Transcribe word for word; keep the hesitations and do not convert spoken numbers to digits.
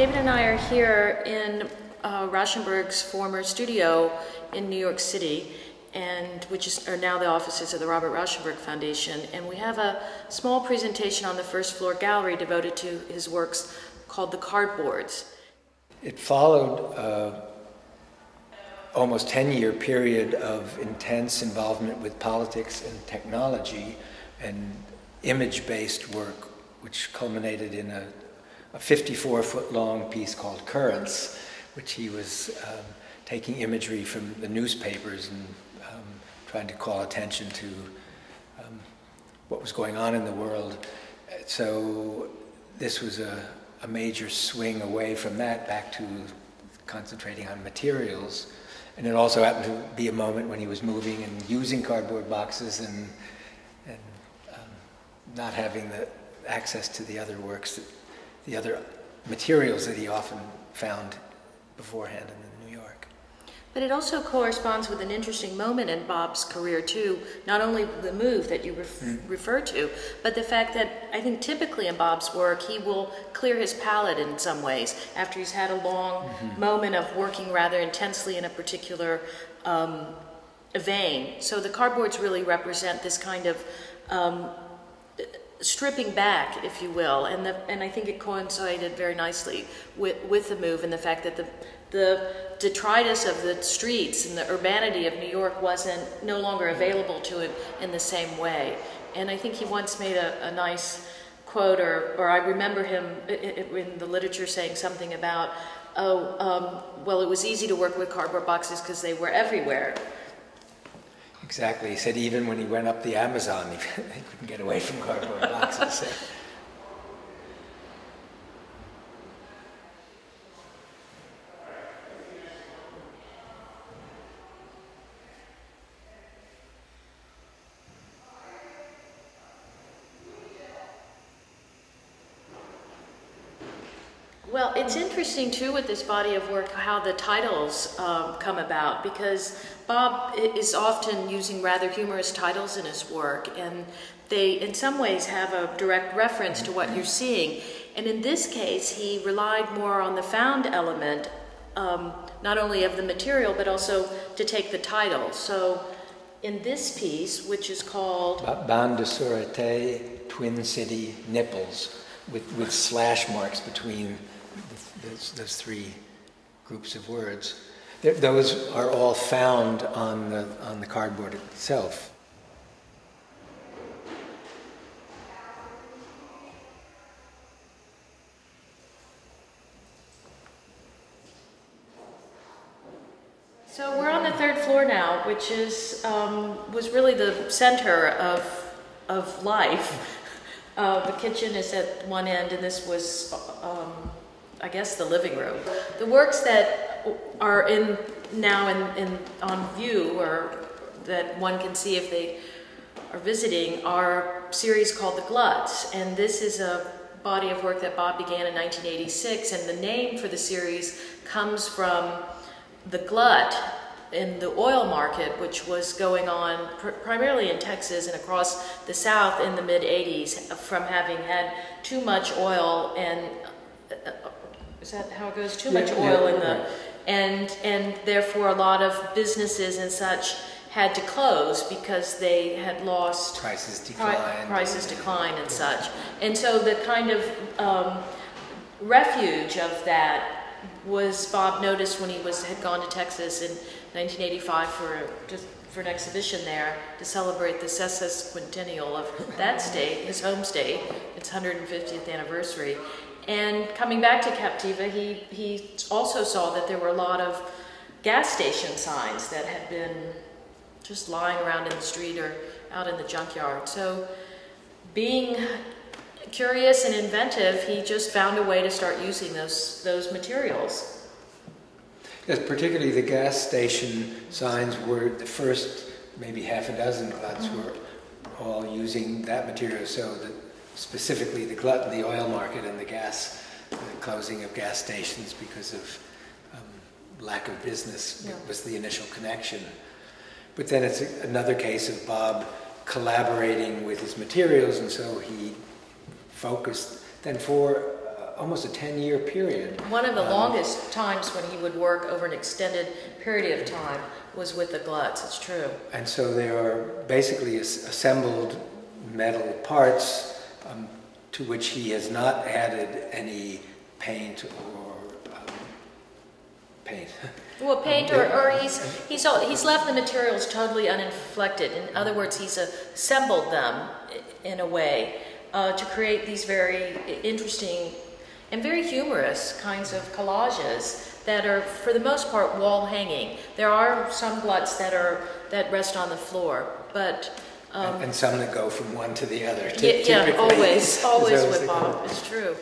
David and I are here in uh, Rauschenberg's former studio in New York City, and which is, are now the offices of the Robert Rauschenberg Foundation, and we have a small presentation on the first floor gallery devoted to his works called the Cardboards. It followed uh, almost ten year period of intense involvement with politics and technology and image-based work, which culminated in a fifty-four foot long piece called Currents, which he was um, taking imagery from the newspapers and um, trying to call attention to um, what was going on in the world. So this was a, a major swing away from that back to concentrating on materials. And it also happened to be a moment when he was moving and using cardboard boxes and, and um, not having the access to the other works, that, the other materials that he often found beforehand in New York. But it also corresponds with an interesting moment in Bob's career too, not only the move that you ref mm. refer to, but the fact that I think typically in Bob's work he will clear his palette in some ways after he's had a long mm-hmm. moment of working rather intensely in a particular um, vein. So the Cardboards really represent this kind of um, stripping back, if you will, and the, and I think it coincided very nicely with, with the move and the fact that the, the detritus of the streets and the urbanity of New York wasn't no longer available to him in the same way. And I think he once made a, a nice quote, or, or I remember him in the literature saying something about, oh, um, well, it was easy to work with cardboard boxes because they were everywhere. Exactly. He said even when he went up the Amazon, he, he couldn't get away from cardboard boxes. Well, it's interesting too with this body of work how the titles um, come about, because Bob is often using rather humorous titles in his work, and they in some ways have a direct reference to what you're seeing. And in this case, he relied more on the found element, um, not only of the material, but also to take the title. So in this piece, which is called Bande de Sureté, Twin City Nipples, with, with slash marks between Those, those three groups of words. They're, those are all found on the, on the cardboard itself. So we're on the third floor now, which is, um, was really the center of, of life. Uh, the kitchen is at one end, and this was um, I guess the living room. The works that are in now in, in on view, or that one can see if they are visiting, are a series called the Gluts, and this is a body of work that Bob began in nineteen eighty-six, and the name for the series comes from the glut in the oil market, which was going on pr primarily in Texas and across the South in the mid eighties from having had too much oil and uh, is that how it goes? Too much oil in the, and and therefore a lot of businesses and such had to close because they had lost prices decline, prices decline and such. And so the kind of um, refuge of that was Bob noticed when he was had gone to Texas in nineteen eighty-five for just for an exhibition there to celebrate the sesquicentennial of that state, his home state, its one hundred fiftieth anniversary. And coming back to Captiva, he, he also saw that there were a lot of gas station signs that had been just lying around in the street or out in the junkyard. So being curious and inventive, he just found a way to start using those, those materials. Yes, particularly the gas station signs were the first, maybe half a dozen Gluts mm-hmm. were all using that material. So the, specifically the glut in the oil market and the gas, the closing of gas stations because of um, lack of business yeah. was the initial connection. But then it's a, another case of Bob collaborating with his materials, and so he focused then for almost a ten-year period. One of the um, longest times when he would work over an extended period of time was with the Gluts, it's true. And so they are basically as assembled metal parts um, to which he has not added any paint or um, paint. Well, paint, or, or he's, he's, all, he's left the materials totally uninflected. In other words, he's assembled them in a way uh, to create these very interesting and very humorous kinds of collages that are, for the most part, wall hanging. There are some Gluts that are that rest on the floor, but um, and, and some that go from one to the other. Yeah, yeah, always, always with Bob. It's true.